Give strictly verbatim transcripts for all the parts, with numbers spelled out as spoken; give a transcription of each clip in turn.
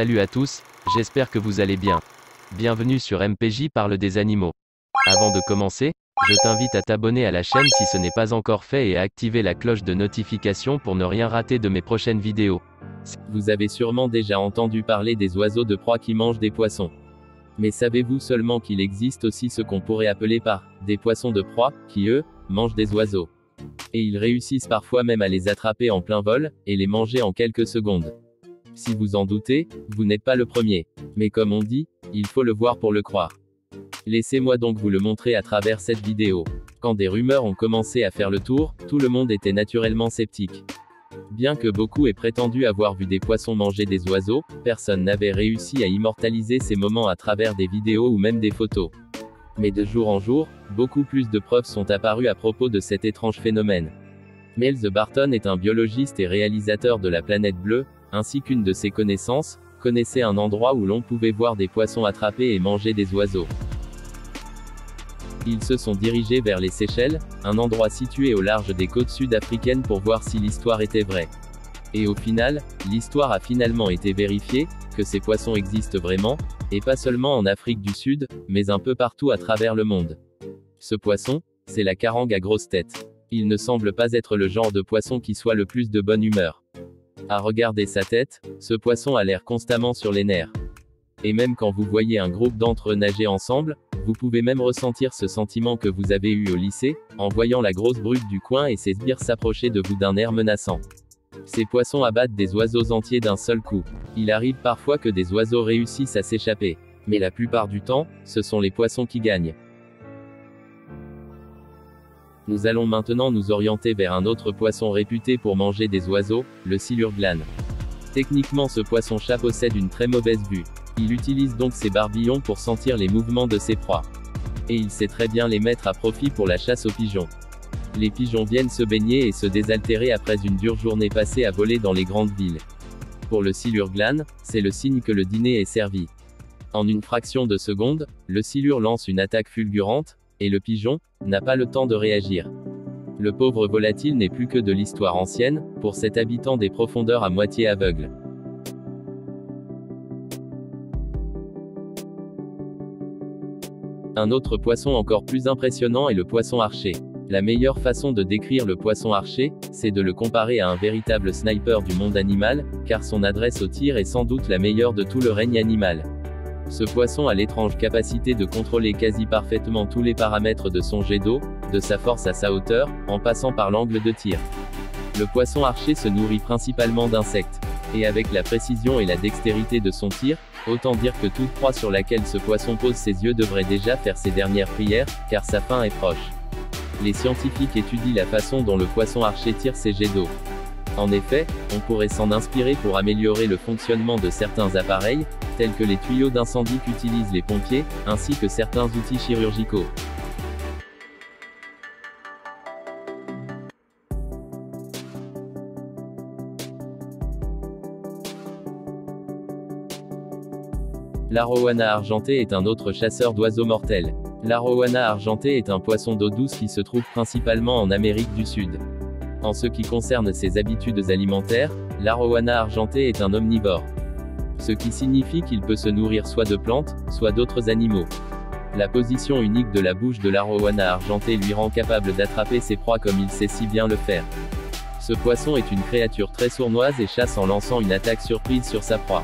Salut à tous, j'espère que vous allez bien. Bienvenue sur M P J parle des animaux. Avant de commencer, je t'invite à t'abonner à la chaîne si ce n'est pas encore fait et à activer la cloche de notification pour ne rien rater de mes prochaines vidéos. Vous avez sûrement déjà entendu parler des oiseaux de proie qui mangent des poissons. Mais savez-vous seulement qu'il existe aussi ce qu'on pourrait appeler par des poissons de proie, qui eux, mangent des oiseaux. Et ils réussissent parfois même à les attraper en plein vol, et les manger en quelques secondes. Si vous en doutez, vous n'êtes pas le premier. Mais comme on dit, il faut le voir pour le croire. Laissez-moi donc vous le montrer à travers cette vidéo. Quand des rumeurs ont commencé à faire le tour, tout le monde était naturellement sceptique. Bien que beaucoup aient prétendu avoir vu des poissons manger des oiseaux, personne n'avait réussi à immortaliser ces moments à travers des vidéos ou même des photos. Mais de jour en jour, beaucoup plus de preuves sont apparues à propos de cet étrange phénomène. Miles Barton est un biologiste et réalisateur de La Planète Bleue, ainsi qu'une de ses connaissances, connaissait un endroit où l'on pouvait voir des poissons attrapés et manger des oiseaux. Ils se sont dirigés vers les Seychelles, un endroit situé au large des côtes sud-africaines pour voir si l'histoire était vraie. Et au final, l'histoire a finalement été vérifiée, que ces poissons existent vraiment, et pas seulement en Afrique du Sud, mais un peu partout à travers le monde. Ce poisson, c'est la carangue à grosse tête. Il ne semble pas être le genre de poisson qui soit le plus de bonne humeur. À regarder sa tête, ce poisson a l'air constamment sur les nerfs. Et même quand vous voyez un groupe d'entre eux nager ensemble, vous pouvez même ressentir ce sentiment que vous avez eu au lycée, en voyant la grosse brute du coin et ses sbires s'approcher de vous d'un air menaçant. Ces poissons abattent des oiseaux entiers d'un seul coup. Il arrive parfois que des oiseaux réussissent à s'échapper. Mais la plupart du temps, ce sont les poissons qui gagnent. Nous allons maintenant nous orienter vers un autre poisson réputé pour manger des oiseaux, le silure glane. Techniquement ce poisson-chat possède une très mauvaise vue. Il utilise donc ses barbillons pour sentir les mouvements de ses proies. Et il sait très bien les mettre à profit pour la chasse aux pigeons. Les pigeons viennent se baigner et se désaltérer après une dure journée passée à voler dans les grandes villes. Pour le silure glane, c'est le signe que le dîner est servi. En une fraction de seconde, le silure lance une attaque fulgurante, et le pigeon n'a pas le temps de réagir. Le pauvre volatile n'est plus que de l'histoire ancienne, pour cet habitant des profondeurs à moitié aveugle. Un autre poisson encore plus impressionnant est le poisson archer. La meilleure façon de décrire le poisson archer, c'est de le comparer à un véritable sniper du monde animal, car son adresse au tir est sans doute la meilleure de tout le règne animal. Ce poisson a l'étrange capacité de contrôler quasi parfaitement tous les paramètres de son jet d'eau, de sa force à sa hauteur, en passant par l'angle de tir. Le poisson archer se nourrit principalement d'insectes. Et avec la précision et la dextérité de son tir, autant dire que toute proie sur laquelle ce poisson pose ses yeux devrait déjà faire ses dernières prières, car sa fin est proche. Les scientifiques étudient la façon dont le poisson archer tire ses jets d'eau. En effet, on pourrait s'en inspirer pour améliorer le fonctionnement de certains appareils, tels que les tuyaux d'incendie qu'utilisent les pompiers, ainsi que certains outils chirurgicaux. L'arowana argenté est un autre chasseur d'oiseaux mortels. L'arowana argenté est un poisson d'eau douce qui se trouve principalement en Amérique du Sud. En ce qui concerne ses habitudes alimentaires, l'arowana argenté est un omnivore. Ce qui signifie qu'il peut se nourrir soit de plantes, soit d'autres animaux. La position unique de la bouche de l'arowana argenté lui rend capable d'attraper ses proies comme il sait si bien le faire. Ce poisson est une créature très sournoise et chasse en lançant une attaque surprise sur sa proie.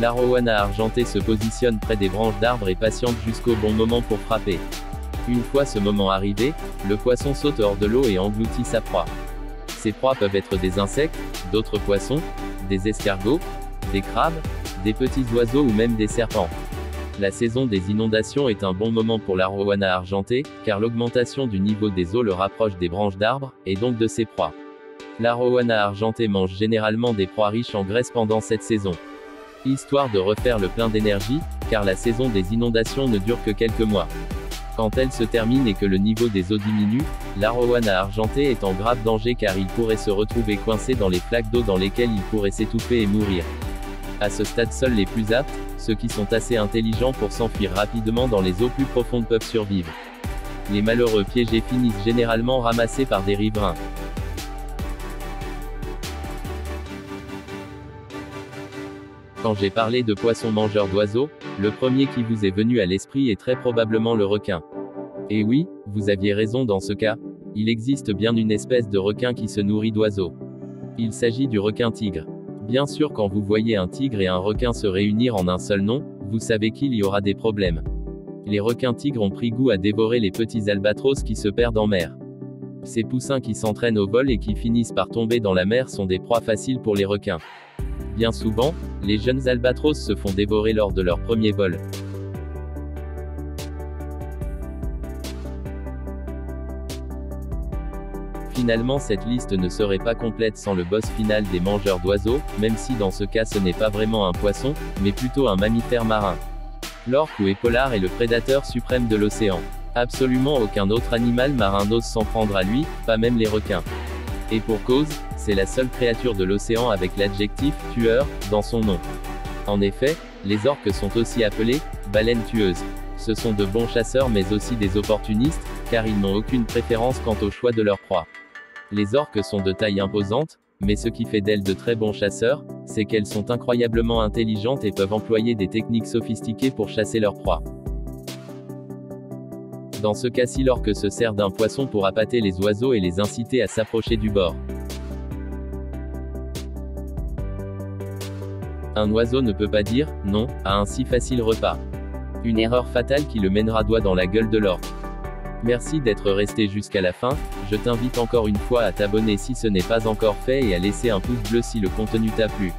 L'arowana argenté se positionne près des branches d'arbres et patiente jusqu'au bon moment pour frapper. Une fois ce moment arrivé, le poisson saute hors de l'eau et engloutit sa proie. Ces proies peuvent être des insectes, d'autres poissons, des escargots, des crabes, des petits oiseaux ou même des serpents. La saison des inondations est un bon moment pour l'arowana argenté, car l'augmentation du niveau des eaux le rapproche des branches d'arbres, et donc de ses proies. L'arowana argenté mange généralement des proies riches en graisse pendant cette saison. Histoire de refaire le plein d'énergie, car la saison des inondations ne dure que quelques mois. Quand elle se termine et que le niveau des eaux diminue, l'arowana argenté est en grave danger car il pourrait se retrouver coincé dans les flaques d'eau dans lesquelles il pourrait s'étouffer et mourir. À ce stade, seuls les plus aptes, ceux qui sont assez intelligents pour s'enfuir rapidement dans les eaux plus profondes peuvent survivre. Les malheureux piégés finissent généralement ramassés par des riverains. Quand j'ai parlé de poissons mangeurs d'oiseaux, le premier qui vous est venu à l'esprit est très probablement le requin. Et oui, vous aviez raison dans ce cas, il existe bien une espèce de requin qui se nourrit d'oiseaux. Il s'agit du requin-tigre. Bien sûr, quand vous voyez un tigre et un requin se réunir en un seul nom, vous savez qu'il y aura des problèmes. Les requins-tigres ont pris goût à dévorer les petits albatros qui se perdent en mer. Ces poussins qui s'entraînent au vol et qui finissent par tomber dans la mer sont des proies faciles pour les requins. Bien souvent, les jeunes albatros se font dévorer lors de leur premier vol. Finalement, cette liste ne serait pas complète sans le boss final des mangeurs d'oiseaux, même si dans ce cas ce n'est pas vraiment un poisson, mais plutôt un mammifère marin. L'orque ou épaulard est le prédateur suprême de l'océan. Absolument aucun autre animal marin n'ose s'en prendre à lui, pas même les requins. Et pour cause, c'est la seule créature de l'océan avec l'adjectif « tueur » dans son nom. En effet, les orques sont aussi appelés « baleines tueuses ». Ce sont de bons chasseurs mais aussi des opportunistes, car ils n'ont aucune préférence quant au choix de leur proie. Les orques sont de taille imposante, mais ce qui fait d'elles de très bons chasseurs, c'est qu'elles sont incroyablement intelligentes et peuvent employer des techniques sophistiquées pour chasser leur proie. Dans ce cas, si l'orque se sert d'un poisson pour appâter les oiseaux et les inciter à s'approcher du bord. Un oiseau ne peut pas dire « non » à un si facile repas. Une erreur fatale qui le mènera droit dans la gueule de l'orque. Merci d'être resté jusqu'à la fin, je t'invite encore une fois à t'abonner si ce n'est pas encore fait et à laisser un pouce bleu si le contenu t'a plu.